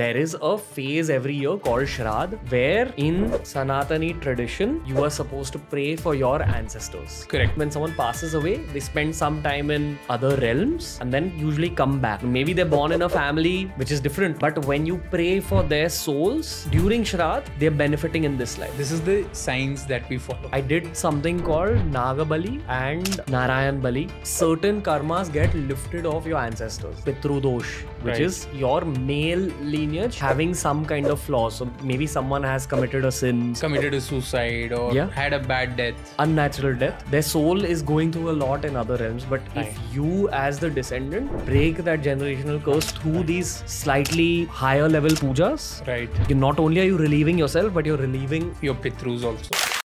There is a phase every year called Shraddha, where in Sanatani tradition, you are supposed to pray for your ancestors. Correct. When someone passes away, they spend some time in other realms and then usually come back. Maybe they're born in a family which is different, but when you pray for their souls during Shraddha, they're benefiting in this life. This is the signs that we follow. I did something called Nagabali and Narayan Bali. Certain karmas get lifted off your ancestors. Pitrudosh, which is your male lineage having some kind of flaw. So maybe someone has committed a sin. Committed a suicide or had a bad death. Unnatural death. Their soul is going through a lot in other realms. But if you as the descendant break that generational curse through these slightly higher level pujas, not only are you relieving yourself, but you're relieving your pitrus also.